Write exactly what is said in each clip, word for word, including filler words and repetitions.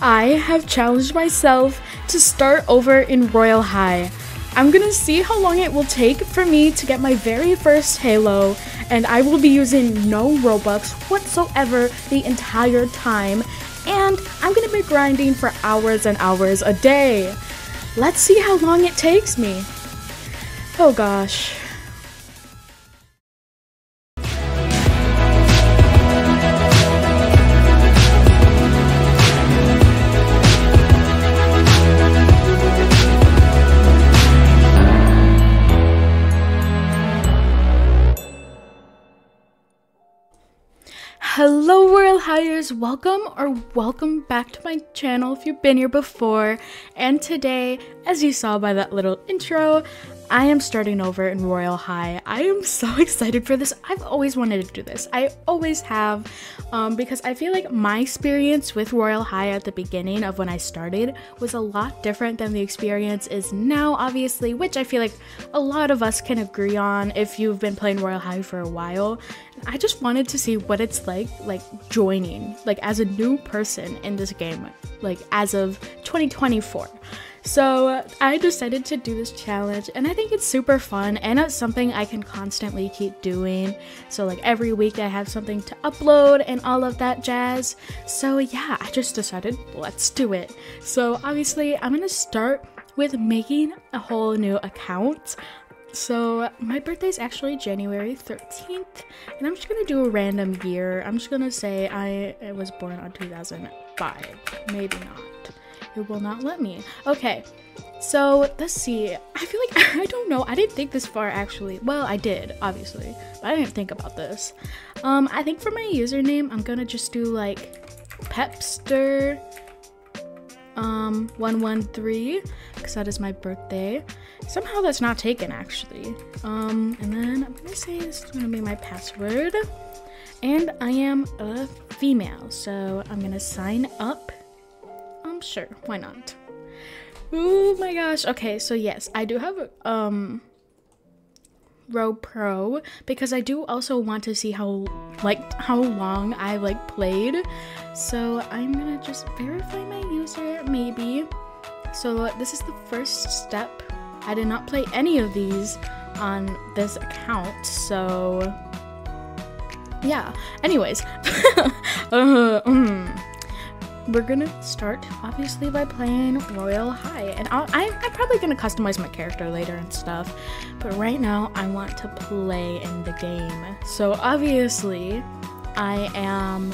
I have challenged myself to start over in Royale High. I'm gonna see how long it will take for me to get my very first Halo, and I will be using no Robux whatsoever the entire time, and I'm gonna be grinding for hours and hours a day. Let's see how long it takes me. Oh gosh. Hello Royale Highers, welcome or welcome back to my channel if you've been here before, and today, as you saw by that little intro, I am starting over in Royale High. I am so excited for this. I've always wanted to do this. I always have, um, because I feel like my experience with Royale High at the beginning of when I started was a lot different than the experience is now, obviously, which I feel like a lot of us can agree on if you've been playing Royale High for a while. I just wanted to see what it's like, like joining, like as a new person in this game, like as of twenty twenty-four. So I decided to do this challenge, and I think it's super fun, and it's something I can constantly keep doing. So like every week I have something to upload and all of that jazz. So yeah, I just decided let's do it. So obviously I'm gonna start with making a whole new account. So my birthday is actually January thirteenth, and I'm just gonna do a random year. I'm just gonna say I, I was born on two thousand five, maybe not. It will not let me. Okay, so let's see. I feel like I don't know. I didn't think this far actually. Well, I did obviously, but I didn't think about this. Um, I think for my username, I'm gonna just do like Pepster. Um, one one three, because that is my birthday. Somehow that's not taken actually. Um, and then I'm gonna say this is gonna be my password, and I am a female, so I'm gonna sign up. Um, sure, why not? Oh my gosh. Okay, so yes, I do have um Robux, because I do also want to see how like how long I like played. So I'm gonna just verify my user maybe. So this is the first step. I did not play any of these on this account, so yeah. Anyways, uh, mm. We're gonna start obviously by playing Royale High, and I'll, I, I'm probably gonna customize my character later and stuff, but right now I want to play in the game. So obviously I am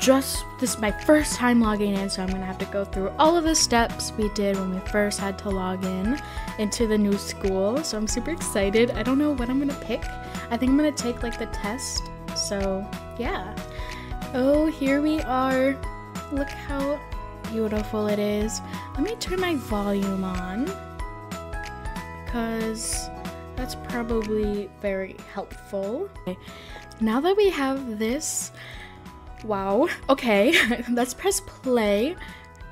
just, this is my first time logging in, so I'm gonna have to go through all of the steps we did when we first had to log in into the new school. So I'm super excited. I don't know what I'm gonna pick. I think I'm gonna take like the test, so yeah. Oh, here we are. Look how beautiful it is. Let me turn my volume on, because that's probably very helpful. Okay, now that we have this, wow, okay, let's press play,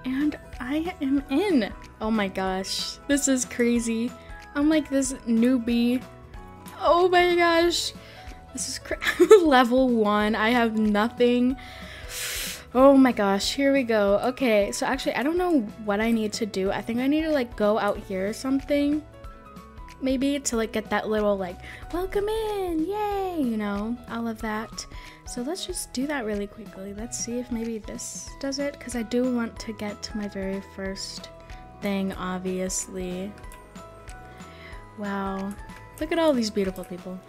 and I am in. Oh my gosh, this is crazy. I'm like this newbie. Oh my gosh, this is cra level one. I have nothing. Oh my gosh, here we go. Okay, so actually I don't know what I need to do. I think I need to like go out here or something, maybe, to like get that little like welcome in, yay, you know, all of that. So let's just do that really quickly. Let's see if maybe this does it, because I do want to get to my very first thing obviously. Wow, look at all these beautiful people.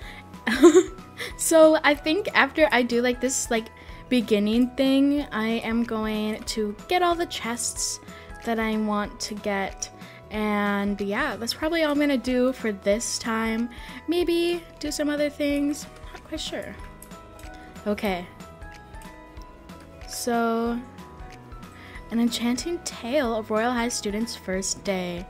So I think after I do like this like beginning thing, I am going to get all the chests that I want to get, and yeah, that's probably all I'm gonna do for this time. Maybe do some other things, not quite sure. Okay, so an enchanting tale of Royale High students' first day.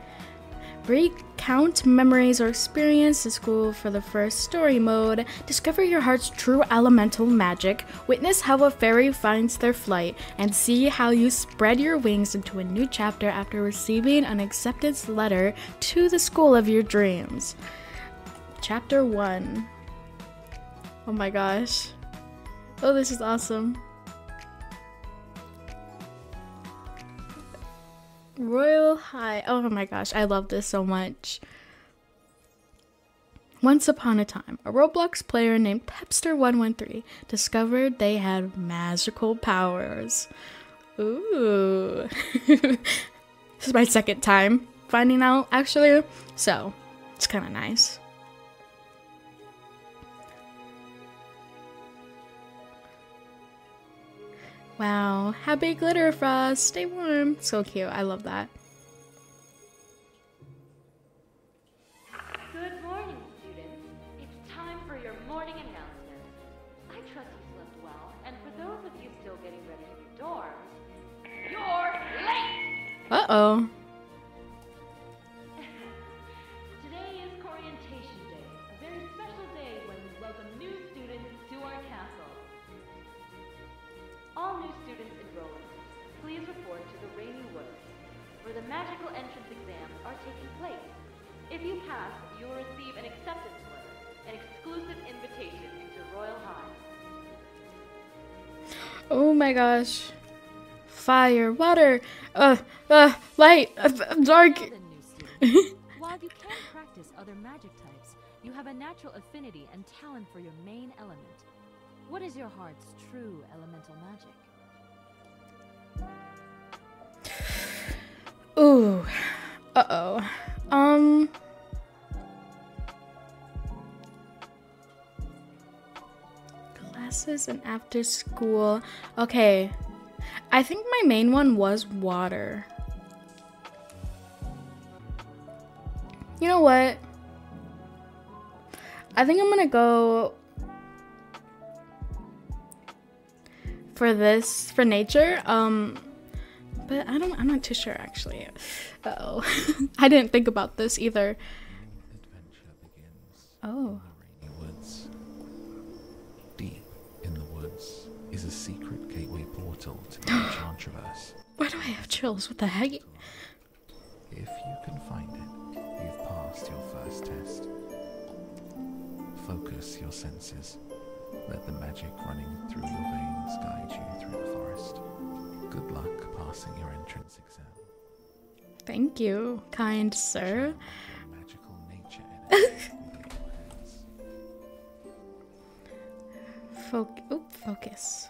Recount memories or experience to school for the first story mode. Discover your heart's true elemental magic. Witness how a fairy finds their flight, and see how you spread your wings into a new chapter after receiving an acceptance letter to the school of your dreams. Chapter one. Oh my gosh. Oh, this is awesome. Royale High. Oh my gosh, I love this so much. Once upon a time, a Roblox player named Pepster one one three discovered they had magical powers. Ooh. This is my second time finding out, actually, so it's kind of nice. Wow, happy glitter frost, stay warm. So cute, I love that. Good morning, students. It's time for your morning announcements. I trust you slept well, and for those of you still getting ready for your dorms, you're late! Uh-oh. The magical entrance exams are taking place. If you pass, you will receive an acceptance letter, an exclusive invitation into Royale High. Oh my gosh. Fire, water, uh, uh, light, uh, dark. While you can't practice other magic types, you have a natural affinity and talent for your main element. What is your heart's true elemental magic? Ooh, uh-oh, um, classes and after school, okay, I think my main one was water. You know what, I think I'm gonna go for this, for nature, um, but I don't, I'm not too sure actually. Uh-oh. I didn't think about this either. Oh. Woods. Deep in the woods is a secret gateway portal to the Enchantress. Why do I have chills? What the heck? If you can find it, you've passed your first test. Focus your senses. Let the magic running through your veins guide you through the forest. Good luck passing your entrance exam. Thank you, kind sir. Magical nature. Foc oop, focus.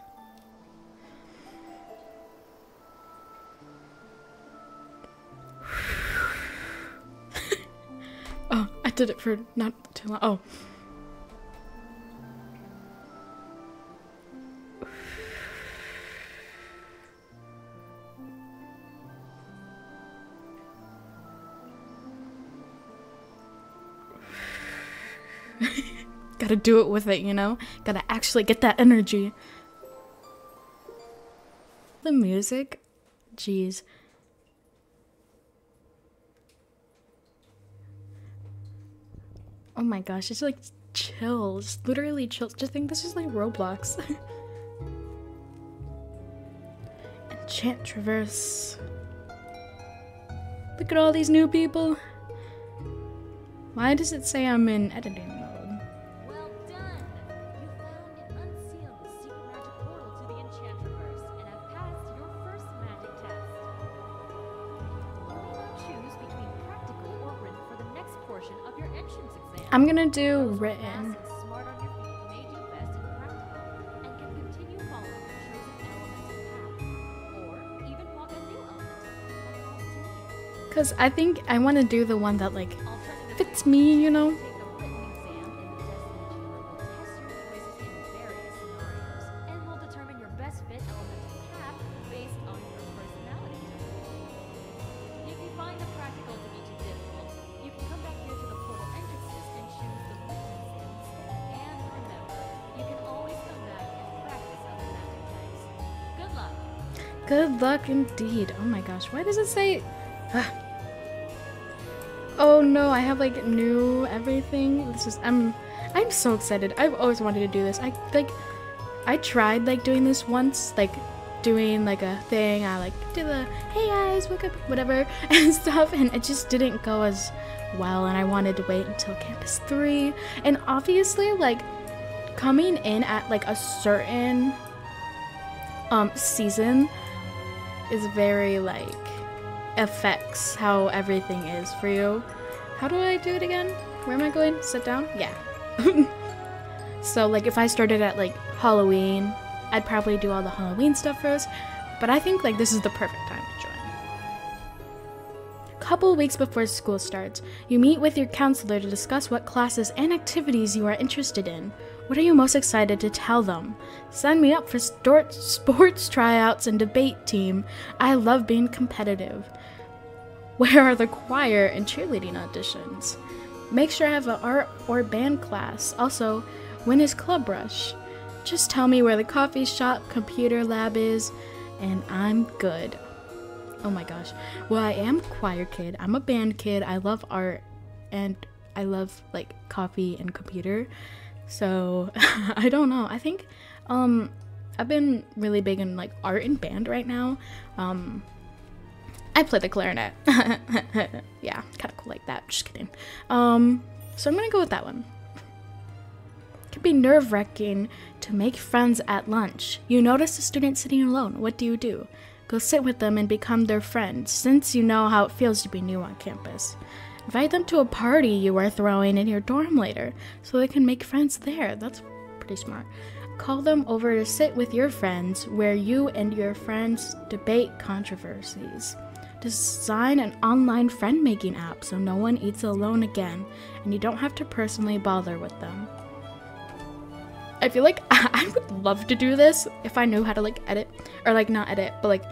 Oh, I did it for not too long. Oh. Gotta do it with it, you know? Gotta actually get that energy. The music? Jeez. Oh my gosh, it's like chills. Literally chills. Just think this is like Roblox. Enchant Traverse. Look at all these new people. Why does it say I'm in editing mode? Well done! You found and unsealed the secret magic portal to the Enchantraverse and have passed your first magic test. You may now choose between practical or written for the next portion of your entrance exam. I'm gonna do written. Because I think I want to do the one that like fits me, you know? Good luck indeed. Oh my gosh, why does it say? Ugh. Oh no, I have like new everything. This is I'm I'm so excited. I've always wanted to do this. I like I tried like doing this once, like doing like a thing. I like did the hey guys, wake up, whatever and stuff, and it just didn't go as well, and I wanted to wait until campus three. And obviously like coming in at like a certain um season is very like affects how everything is for you. How do I do it again? Where am I going? Sit down? Yeah. So like if I started at like Halloween, I'd probably do all the Halloween stuff first, but I think like this is the perfect time to join. Couple weeks before school starts, you meet with your counselor to discuss what classes and activities you are interested in. What are you most excited to tell them? Sign me up for sport, sports tryouts and debate team. I love being competitive. Where are the choir and cheerleading auditions? Make sure I have an art or band class. Also, when is club rush? Just tell me where the coffee shop, computer lab is, and I'm good. Oh my gosh. Well, I am choir kid. I'm a band kid. I love art, and I love like coffee and computer. So I don't know. I think um, I've been really big in like art and band right now. Um, I play the clarinet. Yeah, kind of cool like that. Just kidding. Um, so I'm gonna go with that one. It can be nerve-wracking to make friends at lunch. You notice a student sitting alone. What do you do? Go sit with them and become their friend, since you know how it feels to be new on campus. Invite them to a party you are throwing in your dorm later, so they can make friends there. That's pretty smart. Call them over to sit with your friends, where you and your friends debate controversies. Design an online friend-making app so no one eats alone again, and you don't have to personally bother with them. I feel like I, I would love to do this if I knew how to like edit, or like not edit, but like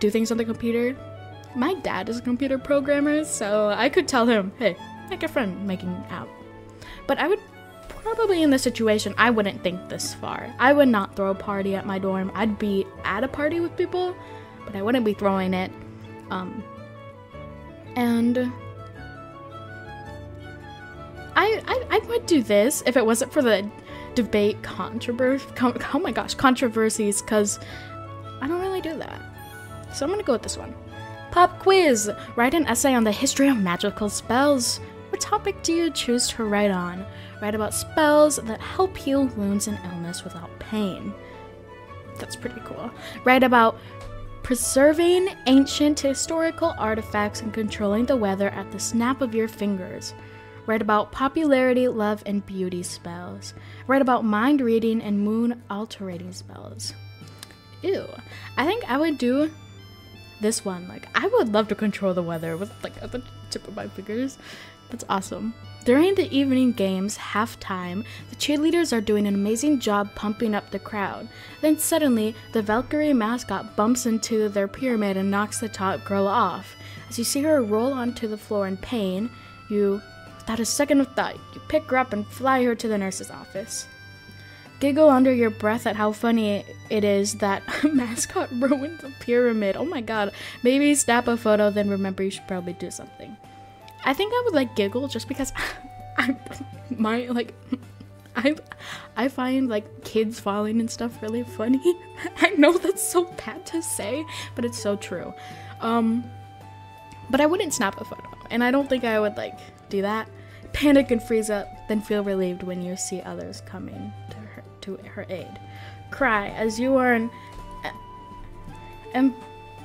do things on the computer. My dad is a computer programmer, so I could tell him, hey, make a friend-making app. But I would probably in this situation, I wouldn't think this far. I would not throw a party at my dorm. I'd be at a party with people, but I wouldn't be throwing it. Um, and I, I I would do this if it wasn't for the debate controversy. Oh my gosh, controversies, because I don't really do that. So I'm gonna go with this one. Pop quiz. Write an essay on the history of magical spells. What topic do you choose to write on? Write about spells that help heal wounds and illness without pain. That's pretty cool. Write about preserving ancient historical artifacts and controlling the weather at the snap of your fingers. Write about popularity, love, and beauty spells. Write about mind reading and moon altering spells. Ew. I think I would do this one. Like, I would love to control the weather with like at the tip of my fingers. That's awesome. During the evening games, halftime, the cheerleaders are doing an amazing job pumping up the crowd. Then suddenly, the Valkyrie mascot bumps into their pyramid and knocks the top girl off. As you see her roll onto the floor in pain, you, without a second of thought, you pick her up and fly her to the nurse's office. Giggle under your breath at how funny it is that a mascot ruined the pyramid. Oh my god. Maybe snap a photo, then remember you should probably do something. I think I would like giggle just because I, my like, I, I find like kids falling and stuff really funny. I know that's so bad to say, but it's so true. Um, but I wouldn't snap a photo, and I don't think I would like do that. Panic and freeze up, then feel relieved when you see others coming to her to her aid. Cry as you are an, em,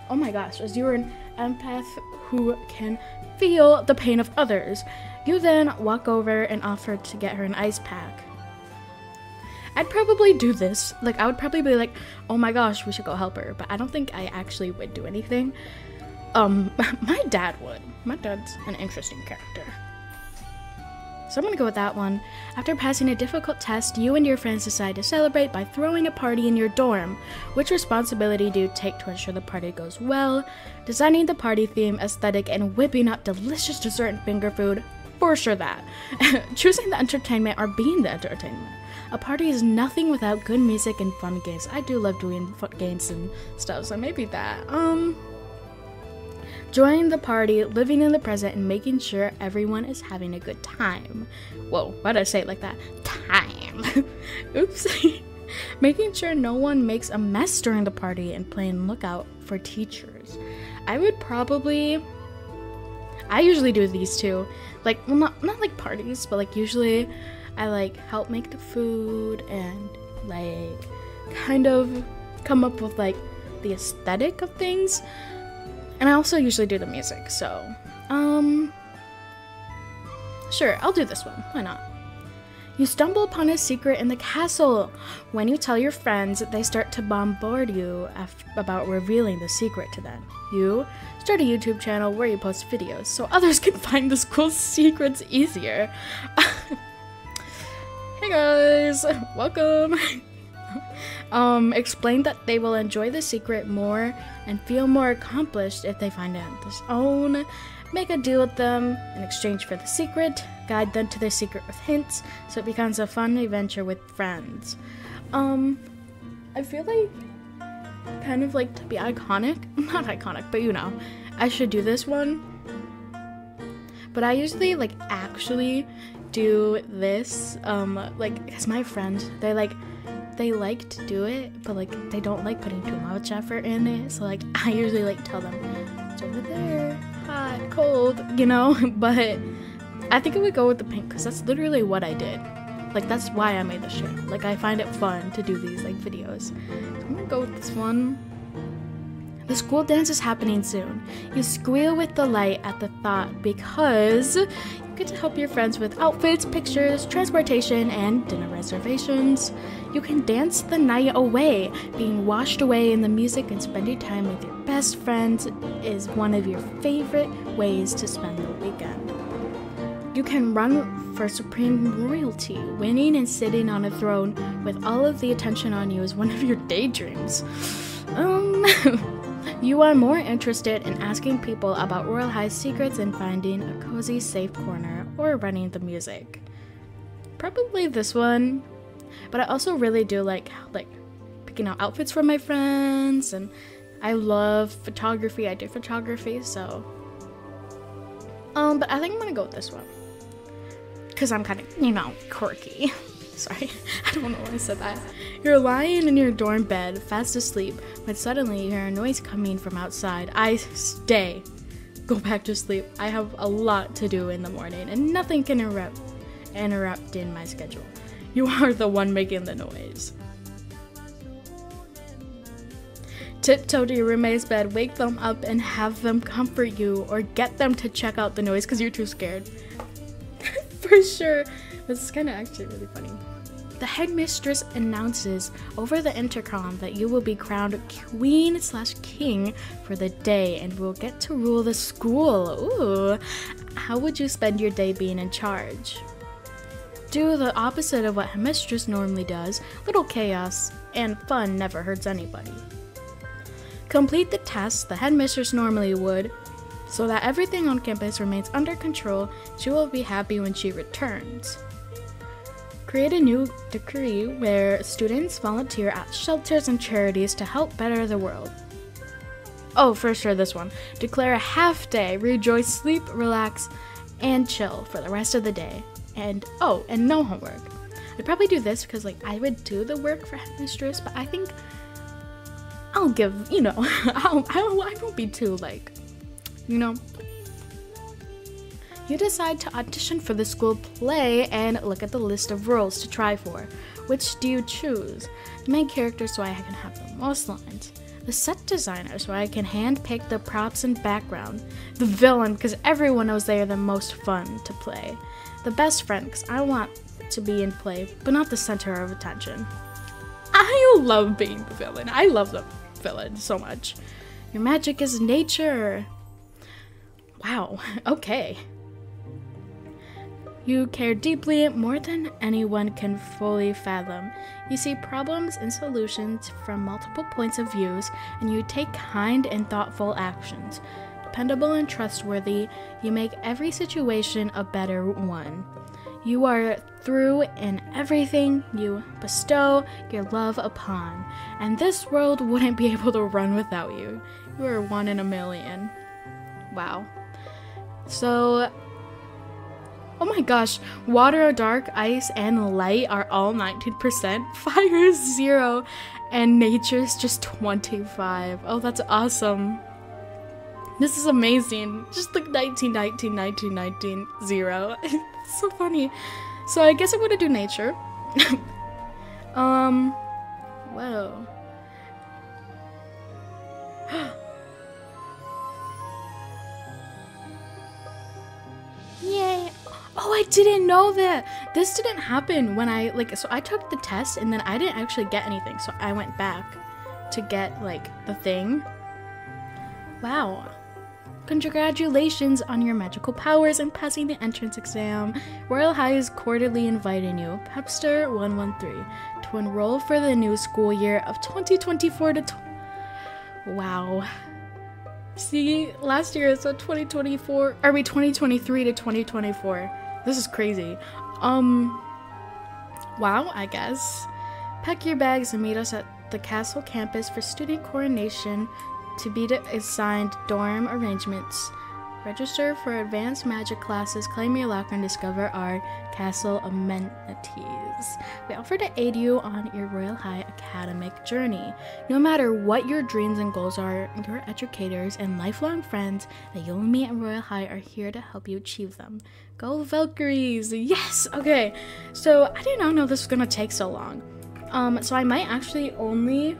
oh my gosh, as you are an empath who can feel the pain of others. You then walk over and offer to get her an ice pack. I'd probably do this. Like, I would probably be like, oh my gosh, we should go help her. But I don't think I actually would do anything. Um, my dad would. My dad's an interesting character. So I'm gonna go with that one. After passing a difficult test, you and your friends decide to celebrate by throwing a party in your dorm. Which responsibility do you take to ensure the party goes well? Designing the party theme, aesthetic, and whipping up delicious dessert and finger food? For sure that. Choosing the entertainment or being the entertainment. A party is nothing without good music and fun games. I do love doing fun games and stuff, so maybe that. Um... Joining the party, living in the present, and making sure everyone is having a good time. Whoa, why did I say it like that? Time. Oops. Making sure no one makes a mess during the party and playing lookout for teachers. I would probably... I usually do these two. Like, well, not, not like parties, but like usually I like help make the food and like kind of come up with like the aesthetic of things. And I also usually do the music, so, um, sure, I'll do this one. Why not? You stumble upon a secret in the castle. When you tell your friends, they start to bombard you af about revealing the secret to them. You start a YouTube channel where you post videos so others can find the school's secrets easier. Hey guys, welcome. Um, explain that they will enjoy the secret more and feel more accomplished if they find it on their own. Make a deal with them in exchange for the secret. Guide them to the secret with hints so it becomes a fun adventure with friends. Um, I feel like, kind of like to be iconic, not iconic, but you know, I should do this one. But I usually like actually do this, um, like, because my friends, they like, they like to do it, but like they don't like putting too much effort in it. So like I usually like tell them it's over there, hot, cold, you know. But I think it would go with the pink because that's literally what I did. Like that's why I made this shit. Like I find it fun to do these like videos. So I'm gonna go with this one. The school dance is happening soon. You squeal with delight at the thought because you get to help your friends with outfits, pictures, transportation, and dinner reservations. You can dance the night away. Being washed away in the music and spending time with your best friends is one of your favorite ways to spend the weekend. You can run for supreme royalty. Winning and sitting on a throne with all of the attention on you is one of your daydreams. Um... You are more interested in asking people about Royale High's secrets and finding a cozy, safe corner or running the music. Probably this one, but I also really do like like picking out outfits for my friends, and I love photography. I do photography, so um. But I think I'm gonna go with this one because I'm kind of you know quirky. Sorry, I don't know why I said that. You're lying in your dorm bed, fast asleep, when suddenly you hear a noise coming from outside. I stay. Go back to sleep. I have a lot to do in the morning, and nothing can interrupt, interrupt in my schedule. You are the one making the noise. Tiptoe to your roommate's bed, wake them up, and have them comfort you, or get them to check out the noise because you're too scared. For sure. This is kind of actually really funny. The headmistress announces over the intercom that you will be crowned queen slash king for the day and will get to rule the school. Ooh, how would you spend your day being in charge? Do the opposite of what headmistress normally does. Little chaos and fun never hurts anybody. Complete the tasks the headmistress normally would so that everything on campus remains under control. She will be happy when she returns. Create a new decree where students volunteer at shelters and charities to help better the world. Oh, for sure, this one. Declare a half day, rejoice, sleep, relax, and chill for the rest of the day. And oh, and no homework. I'd probably do this because like I would do the work for headmistress, but I think I'll give, you know, I'll, I'll, I won't be too like, you know. You decide to audition for the school play and look at the list of roles to try for. Which do you choose? The main character so I can have the most lines. The set designer so I can handpick the props and background. The villain because everyone knows they are the most fun to play. The best friend because I want to be in play but not the center of attention. I love being the villain. I love the villain so much. Your magic is nature. Wow, okay. You care deeply, more than anyone can fully fathom. You see problems and solutions from multiple points of views, and you take kind and thoughtful actions. Dependable and trustworthy, you make every situation a better one. You are through in everything you bestow your love upon, and this world wouldn't be able to run without you. You are one in a million. Wow. So... oh my gosh, water, dark, ice, and light are all nineteen percent, fire is zero, and nature is just twenty-five. Oh, that's awesome. This is amazing. Just like nineteen, nineteen, nineteen, nineteen, zero. It's so funny. So I guess I'm gonna do nature. um, whoa. Oh, I didn't know that. This didn't happen when I, like, so I took the test and then I didn't actually get anything. So I went back to get, like, the thing. Wow. Congratulations on your magical powers and passing the entrance exam. Royale High is quarterly inviting you, Pepster one one three, to enroll for the new school year of twenty twenty-four to... Wow. See, last year it's so twenty twenty-four, or wait, twenty twenty-three to twenty twenty-four. This is crazy. Um, wow, I guess. Pack your bags and meet us at the castle campus for student coronation to be assigned dorm arrangements. Register for advanced magic classes, claim your locker, and discover our castle amenities. We offer to aid you on your Royale High academic journey. No matter what your dreams and goals are, your educators and lifelong friends that you'll meet at Royale High are here to help you achieve them. Go Valkyries! Yes! Okay, so I did not know this was gonna take so long. Um, so I might actually only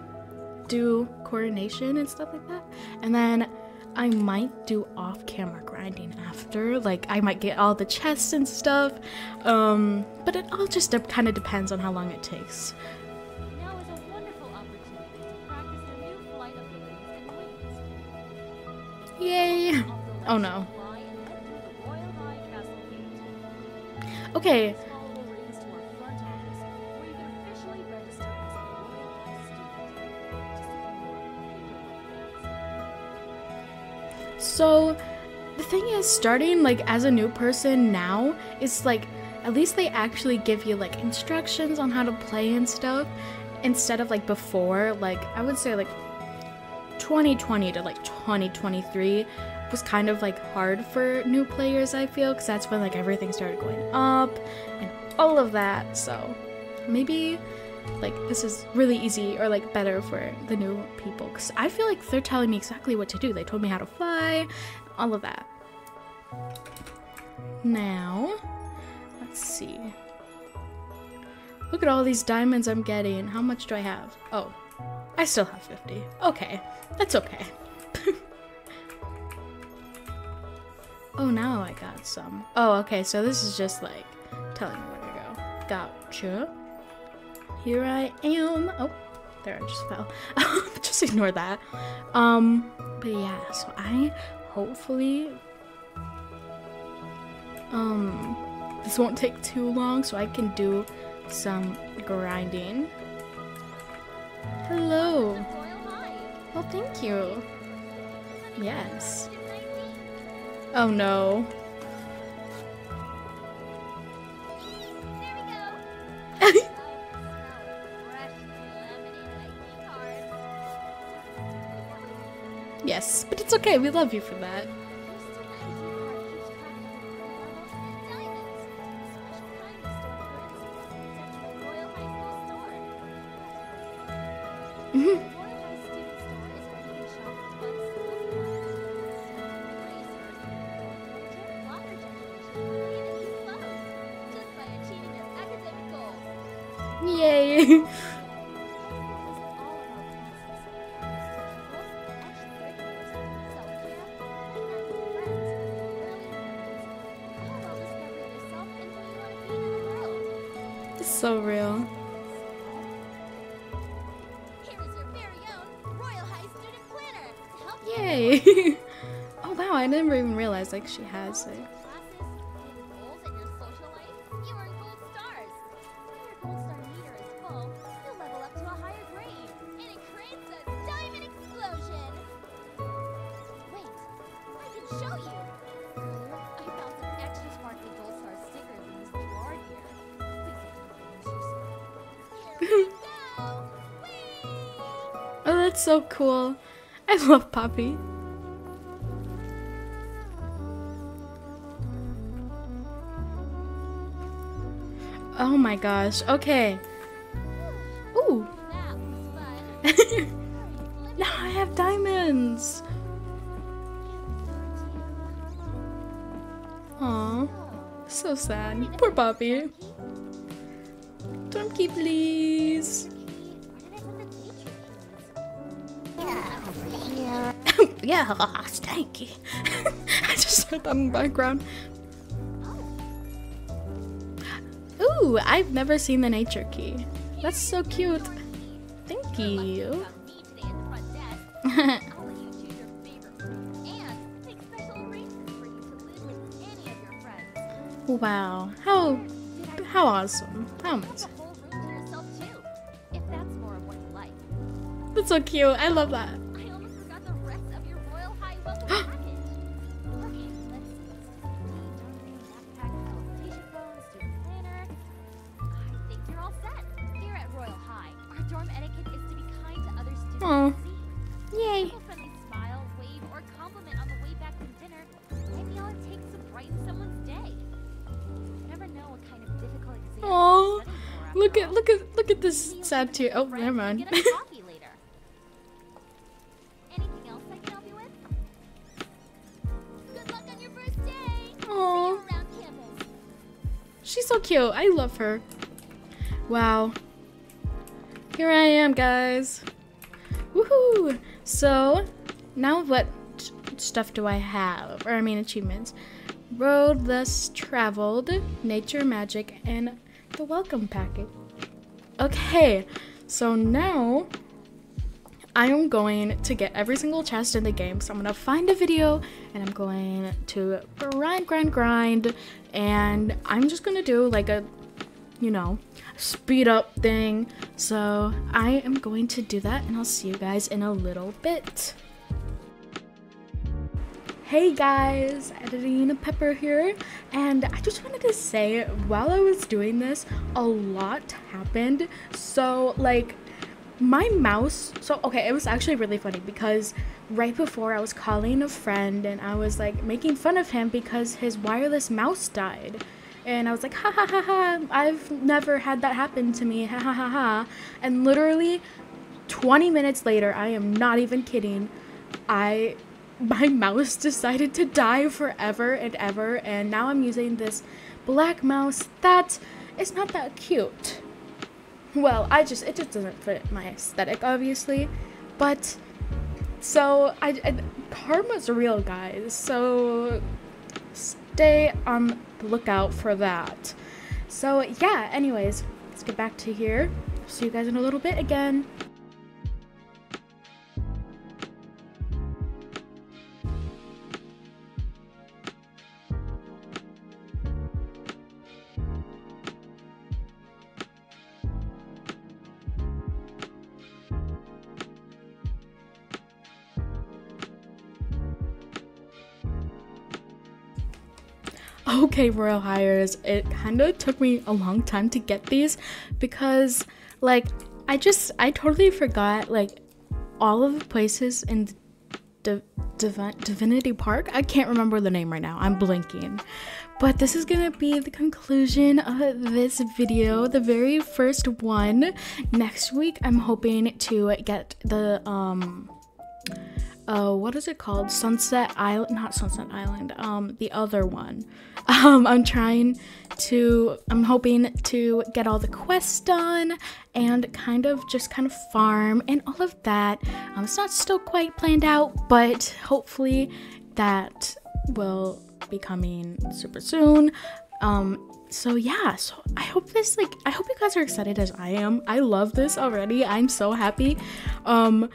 do coronation and stuff like that, and then I might do off-camera grinding after, like I might get all the chests and stuff, um, but it all just kind of depends on how long it takes. Now is a wonderful opportunity to practice the new flight of the wings and wings. Yay! Oh no. Okay. So the thing is, starting like as a new person now, it's like at least they actually give you like instructions on how to play and stuff, instead of like before. Like I would say like twenty twenty to like twenty twenty-three was kind of like hard for new players, I feel, because that's when like everything started going up and all of that. So maybe like this is really easy, or like better for the new people, because I feel like they're telling me exactly what to do. They told me how to fly, all of that. Now let's see, look at all these diamonds I'm getting. How much do I have? Oh, I still have fifty. Okay, that's okay. Oh, now I got some. Oh, okay, so this is just like telling me where to go. Gotcha. Here I am. Oh, there, I just fell. Just ignore that. Um, but yeah, so I hopefully, um, this won't take too long, so I can do some grinding. Hello. Well, thank you. Yes. Oh no. Yes, but it's okay, we love you for that. Mm-hmm. Yay! So real. Here is your very own Royale High student planner to help you. Yay! Oh wow, I never even realized like she has it. Oh, that's so cool. I love Poppy. Oh my gosh. Okay. Ooh. Now I have diamonds. Aw. So sad. Poor Poppy. Turkey, please. Yeah, stanky. I just heard that in the background. Ooh, I've never seen the nature key. That's so cute. Thank you. Wow, how how awesome. How amazing. That's so cute. I love that. I almost forgot the rest of your Royale High welcome package. Okay, let's see. Planner. I think you're all set. Here at Royale High, our dorm etiquette is to be kind to other students. Oh. Yay. Friendly smile, wave, or compliment on the way back from dinner. Maybe all it takes to brighten someone's day. You never know what kind of difficult exam. Oh. Look at look at look at this sad tear. Oh, never mind. She's so cute. I love her. Wow. Here I am, guys. Woohoo! So, now what stuff do I have? Or, I mean, achievements. Road less traveled, nature magic, and the welcome package. Okay, so now I am going to get every single chest in the game. So I'm gonna find a video and I'm going to grind, grind, grind. And I'm just gonna do like a, you know, speed up thing. So I am going to do that and I'll see you guys in a little bit. Hey guys, Editing Pepper here, and I just wanted to say while I was doing this, a lot happened. So like my mouse, so okay, it was actually really funny because right before I was calling a friend and I was like making fun of him because his wireless mouse died. And I was like, ha ha ha ha, I've never had that happen to me, ha ha ha ha. And literally twenty minutes later, I am not even kidding, I... my mouse decided to die forever and ever, and now I'm using this black mouse that is not that cute. Well, I just, it just doesn't fit my aesthetic, obviously, but so I, I karma's real, guys, so stay on the lookout for that. So yeah, anyways, let's get back to here. See you guys in a little bit again. Okay, Royale Hires, it kind of took me a long time to get these because like I just I totally forgot like all of the places in the Div Divinity Park. I can't remember the name right now, I'm blinking. But this is gonna be the conclusion of this video, the very first one. Next week I'm hoping to get the um Uh, what is it called? Sunset Island, not Sunset Island, um, the other one. Um, I'm trying to, I'm hoping to get all the quests done and kind of just kind of farm and all of that. Um, it's not still quite planned out, but hopefully that will be coming super soon. Um, so yeah, so I hope this, like, I hope you guys are excited as I am. I love this already. I'm so happy. Um...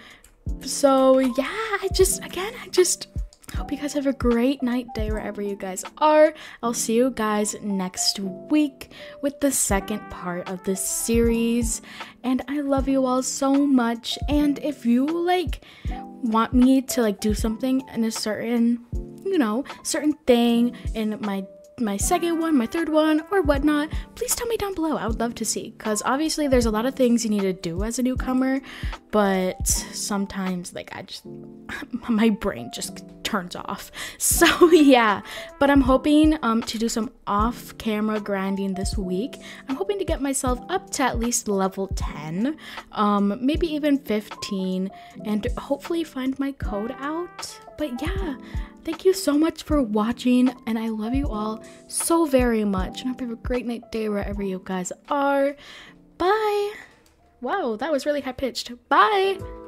So yeah, I just, again, I just hope you guys have a great night, day, wherever you guys are. I'll see you guys next week with the second part of this series. And I love you all so much. And if you, like, want me to, like, do something in a certain, you know, certain thing in my my second one, my third one, or whatnot, please tell me down below. I would love to see, because obviously there's a lot of things you need to do as a newcomer, but sometimes like I just my brain just turns off. So yeah, but I'm hoping um to do some off camera grinding this week. I'm hoping to get myself up to at least level ten, um maybe even fifteen, and hopefully find my code out. But yeah, thank you so much for watching, and I love you all so very much. And I hope you have a great night, day, wherever you guys are. Bye. Wow, that was really high-pitched. Bye.